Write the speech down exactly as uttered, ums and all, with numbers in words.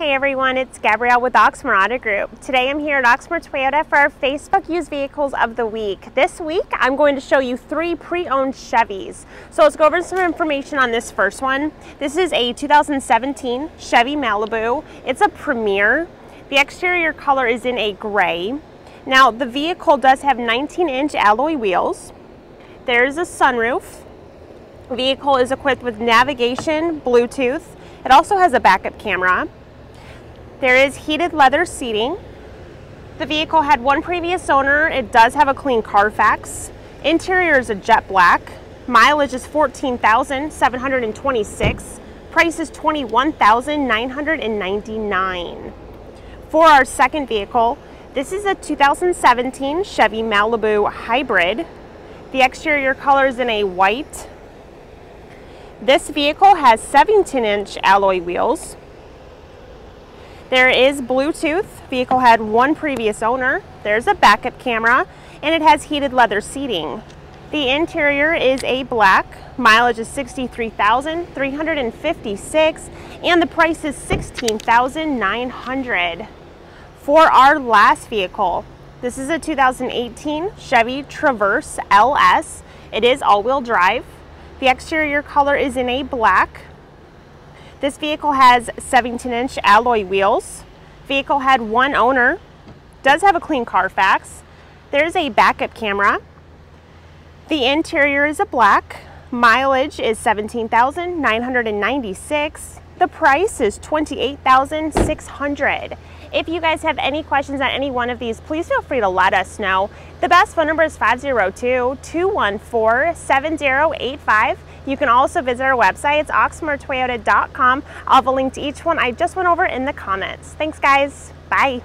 Hey everyone, it's Gabrielle with Oxmoor Auto Group. Today I'm here at Oxmoor Toyota for our Facebook Used Vehicles of the Week. This week I'm going to show you three pre-owned Chevys. So let's go over some information on this first one. This is a two thousand seventeen Chevy Malibu. It's a Premier. The exterior color is in a gray. Now the vehicle does have nineteen inch alloy wheels. There's a sunroof. The vehicle is equipped with navigation, Bluetooth. It also has a backup camera. There is heated leather seating. The vehicle had one previous owner. It does have a clean Carfax. Interior is a jet black. Mileage is fourteen thousand seven hundred twenty-six. Price is twenty-one thousand nine hundred ninety-nine dollars. For our second vehicle, this is a two thousand seventeen Chevy Malibu Hybrid. The exterior color is in a white. This vehicle has seventeen inch alloy wheels. There is Bluetooth. Vehicle had one previous owner. There's a backup camera, and it has heated leather seating. The interior is a black. Mileage is sixty-three thousand three hundred fifty-six, and the price is sixteen thousand nine hundred dollars. For our last vehicle, this is a two thousand eighteen Chevy Traverse L S. It is all-wheel drive. The exterior color is in a black. This vehicle has seventeen inch alloy wheels. Vehicle had one owner, does have a clean Carfax. There's a backup camera. The interior is a black. Mileage is seventeen thousand nine hundred ninety-six. The price is twenty-eight thousand six hundred dollars. If you guys have any questions on any one of these, please feel free to let us know. The best phone number is five oh two, two one four, seven oh eight five. You can also visit our website. It's oxmoor toyota dot com. I'll have a link to each one I just went over in the comments. Thanks guys. Bye.